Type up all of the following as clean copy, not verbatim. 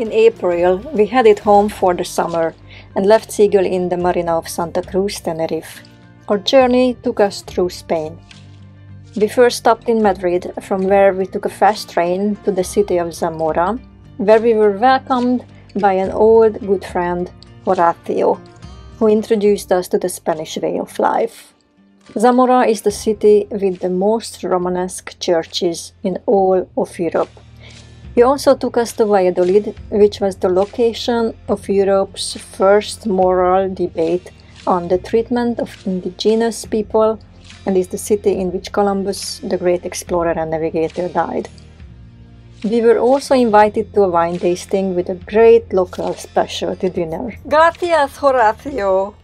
in April, we headed home for the summer and left Seagle in the marina of Santa Cruz, Tenerife. Our journey took us through Spain. We first stopped in Madrid, from where we took a fast train to the city of Zamora, where we were welcomed by an old good friend, Horacio, who introduced us to the Spanish way of life. Zamora is the city with the most Romanesque churches in all of Europe. He also took us to Valladolid, which was the location of Europe's first moral debate on the treatment of indigenous people, and is the city in which Columbus, the great explorer and navigator, died. We were also invited to a wine tasting with a great local specialty dinner. Gracias, Horacio!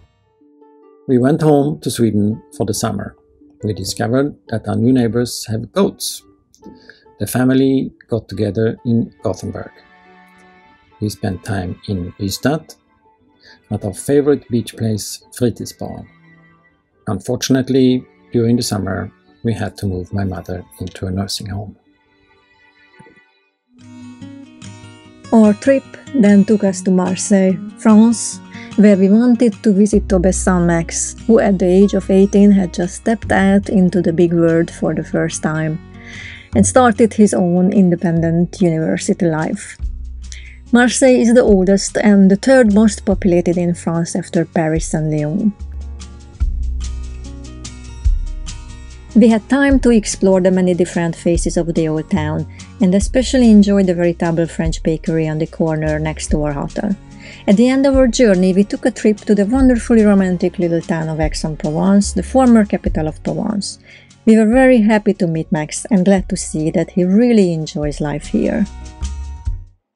We went home to Sweden for the summer. We discovered that our new neighbors have goats. The family got together in Gothenburg. We spent time in Ystad, at our favorite beach place, Fritidsbaren. Unfortunately, during the summer, we had to move my mother into a nursing home. Our trip then took us to Marseille, France, where we wanted to visit Tobbe's son Max, who at the age of 18 had just stepped out into the big world for the first time and started his own independent university life. Marseille is the oldest and the third most populated in France after Paris and Lyon. We had time to explore the many different faces of the old town, and especially enjoyed the veritable French bakery on the corner next to our hotel. At the end of our journey, we took a trip to the wonderfully romantic little town of Aix-en-Provence, the former capital of Provence. We were very happy to meet Max and glad to see that he really enjoys life here.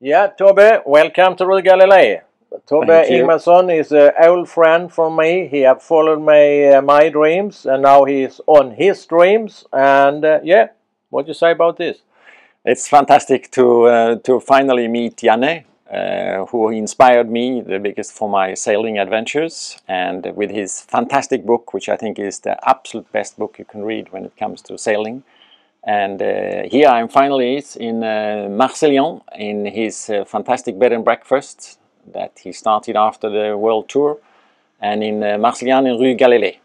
Yeah, Tobbe, welcome to Rue Galilée. Tobbe Imeson is an old friend for me. He have followed my dreams, and now he is on his dreams. And yeah, what do you say about this? It's fantastic to finally meet Janne, who inspired me the biggest for my sailing adventures, and with his fantastic book, which I think is the absolute best book you can read when it comes to sailing. And here I am finally in Marseillan, in his fantastic bed and breakfast that he started after the world tour, and in Marseillan in Rue Galilée.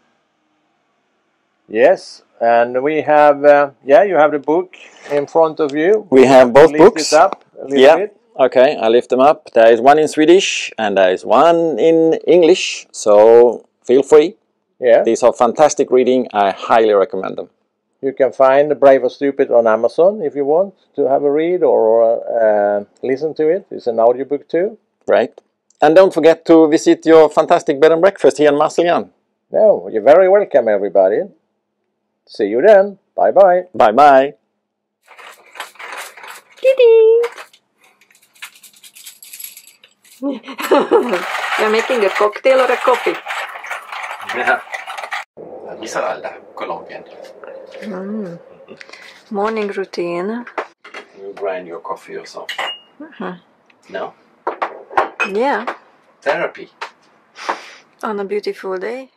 Yes, and we have, yeah, you have the book in front of you. We have both books. Lift it up a little bit. Okay, I lift them up. There is one in Swedish and there is one in English, so feel free. Yeah. These are fantastic reading, I highly recommend them. You can find Brave or Stupid on Amazon if you want to have a read or listen to it. It's an audiobook too. Right. And don't forget to visit your fantastic bed and breakfast here in Marseillan. No, you're very welcome, everybody. See you then. Bye-bye. Bye-bye. Kitty! You're making a cocktail or a coffee? Yeah. Colombian. Mm. Morning routine. You grind your coffee yourself. Uh-huh. No? Yeah. Therapy. On a beautiful day.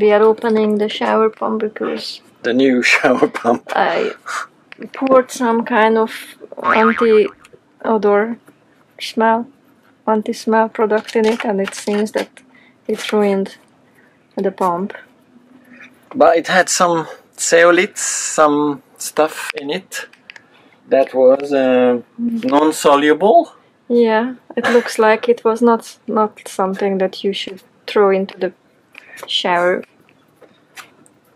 We are opening the shower pump because... The new shower pump. I poured some kind of anti-smell product in it, and it seems that it ruined the pump. But it had some zeolite, some stuff in it that was non-soluble. Yeah, it looks like it was not something that you should throw into the shower.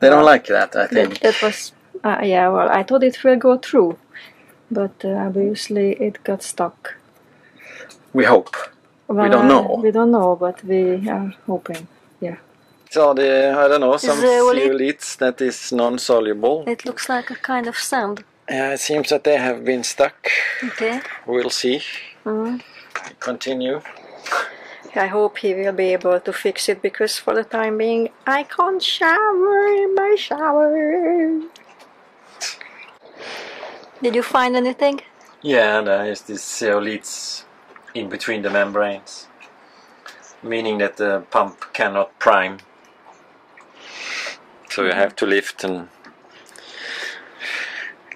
They don't like that, I think. It was, yeah, well, I thought it will go through, but obviously it got stuck. We hope. Well, we don't know. We don't know, but we are hoping, yeah. So the, I don't know, some zeolites that is non-soluble. It looks like a kind of sand. It seems that they have been stuck. Okay. We'll see. Mm-hmm. Continue. I hope he will be able to fix it, because for the time being I can't shower in my shower. Did you find anything? Yeah, there is these zeolites in between the membranes, meaning that the pump cannot prime. So you have to lift and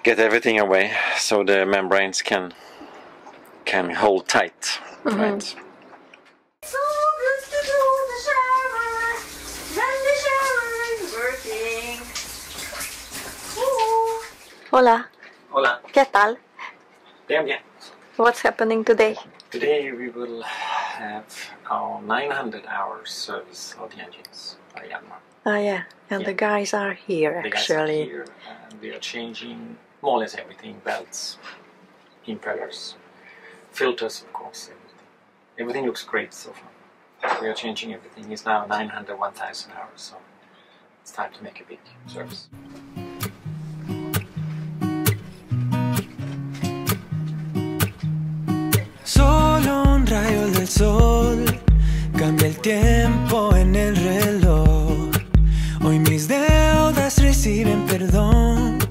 get everything away so the membranes can hold tight. Mm-hmm. Right? So good to do the shower, when the shower is working. Ooh. Hola. Hola. ¿Qué tal? Bien, bien. What's happening today? Today we will have our 900 hours service of the engines by Yanmar. Ah, yeah. And yeah, the guys are here, the actually. The guys are here, and we are changing more or less everything. Belts, impellers, filters, of course. Everything looks great so far. We are changing everything. It's now 900, 1000 hours, so it's time to make a big service. Solo un rayo del sol cambia el tiempo en el reloj. Hoy mis deudas reciben perdón.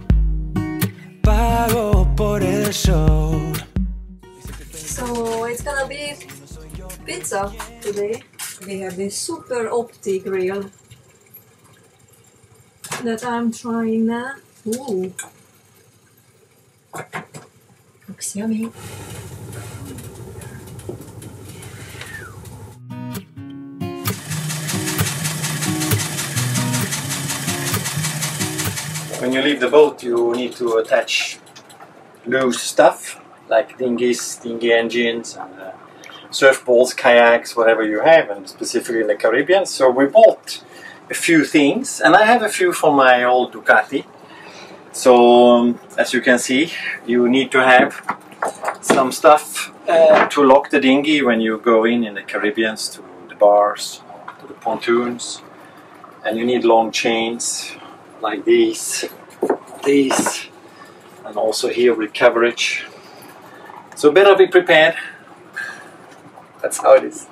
Pago por el show. So it's gonna be pizza today. We have this super opti grill that I'm trying now. Ooh, looks yummy. When you leave the boat, you need to attach loose stuff like dinghies, dinghy engines, and surfboards, kayaks, whatever you have, and specifically in the Caribbean. So we bought a few things, and I have a few from my old Ducati. So as you can see, you need to have some stuff to lock the dinghy when you go in the Caribbean, to the bars, to the pontoons, and you need long chains like these, and also here with coverage. So better be prepared. That's how it is.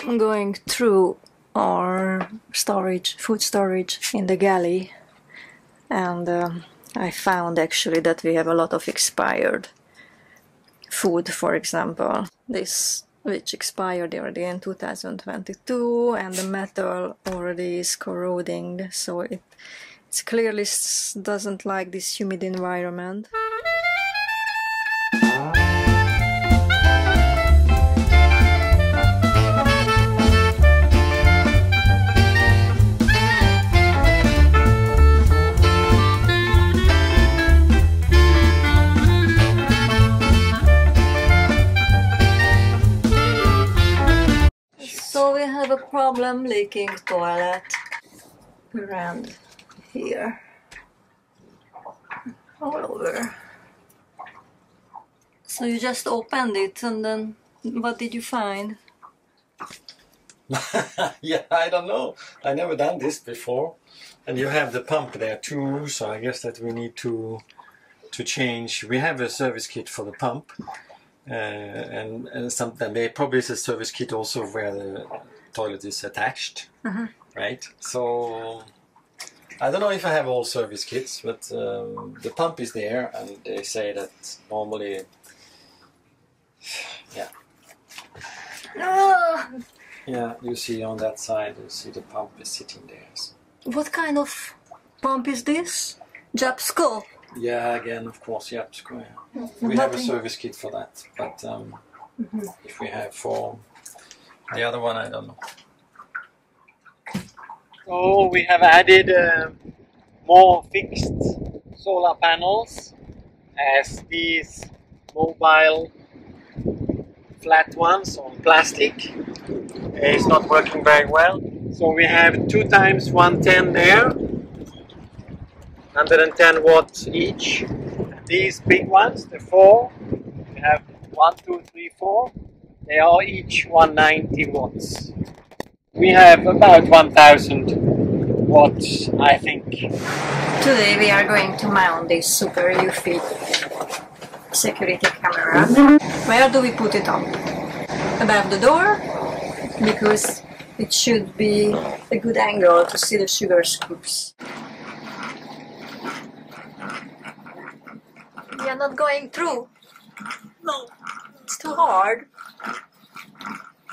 I'm going through our storage, food storage in the galley, and I found actually that we have a lot of expired food. For example, this, which expired already in 2022, and the metal already is corroding, so it clearly doesn't like this humid environment. A problem leaking toilet around here, all over. So you just opened it, and then what did you find? Yeah, I don't know. I never done this before. And you have the pump there too, so I guess that we need to change. We have a service kit for the pump, and something. There probably is a service kit also where the toilet is attached. Uh-huh. Right? So I don't know if I have all service kits, but the pump is there, and they say that normally, yeah. Oh. Yeah, you see on that side, you see the pump is sitting there. So. What kind of pump is this? Jabsco? Yeah, again, of course, Jabsco. Yeah. We have a service kit for that, but mm-hmm, if we have for the other one, I don't know. So we have added more fixed solar panels as these mobile flat ones on plastic. It's not working very well. So we have 2 times 110 there, 110 watts each. And these big ones, the 4, we have 1, 2, 3, 4. They are each 190 watts. We have about 1,000 watts, I think. Today we are going to mount this super Eufy security camera. Where do we put it on? Above the door, because it should be a good angle to see the sugar scoops. We are not going through. No. It's too hard.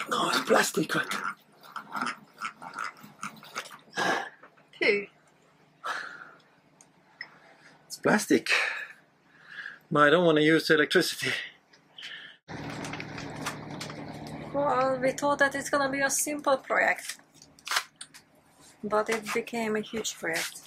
No, it's plastic. It's plastic. No, I don't want to use electricity. Well, we thought that it's gonna be a simple project, but it became a huge project.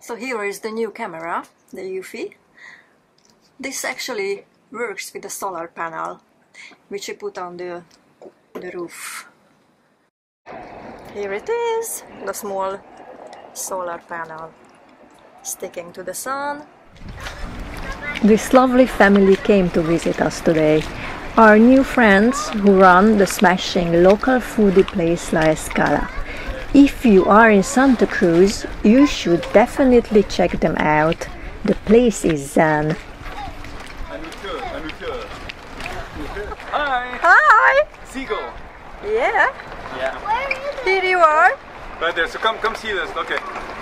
So here is the new camera, the Eufy. This actually works with the solar panel, which you put on the roof. Here it is, the small solar panel sticking to the sun. This lovely family came to visit us today. Our new friends who run the smashing local foodie place La Escala. If you are in Santa Cruz, you should definitely check them out. The place is zen. Hi! Hi! Seagull! Yeah? Yeah. Where are you? Here you are. Right there, so come see this. Okay.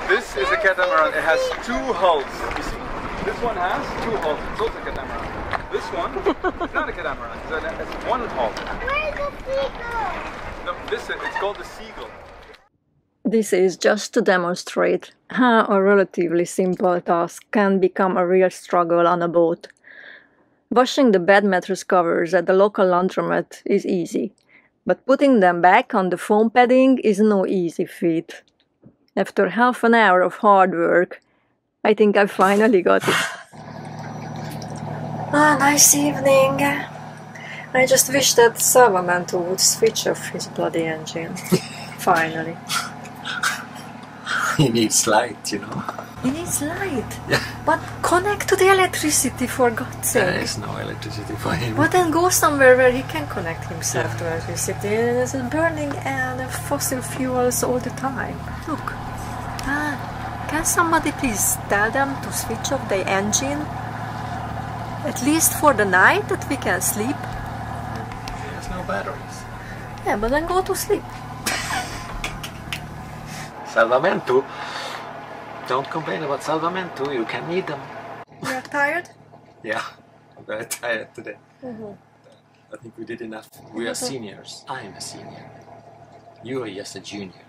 This is a catamaran. It has 2 hulls. You see? This one has 2 hulls. It's also a catamaran. This one is not a catamaran. It's 1 hull. Where's the seagull? No, this is, it's called the seagull. This is just to demonstrate how a relatively simple task can become a real struggle on a boat. Washing the bed mattress covers at the local laundromat is easy, but putting them back on the foam padding is no easy feat. After half an hour of hard work, I think I finally got it. Ah, nice evening. I just wish that Salvamento would switch off his bloody engine. Finally. He needs light, you know. He needs light? Yeah. But connect to the electricity, for God's sake. There is no electricity for him. But then go somewhere where he can connect himself to electricity. There's burning fossil fuels all the time. Look. Ah, can somebody please tell them to switch off the engine? At least for the night, that we can sleep. There's no batteries. Yeah, but then go to sleep. Salvamento. Don't complain about Salvamento, you can eat them. You're tired? Yeah, I'm very tired today. Mm-hmm. I think we did enough. We are seniors. I'm a senior. You are just a junior.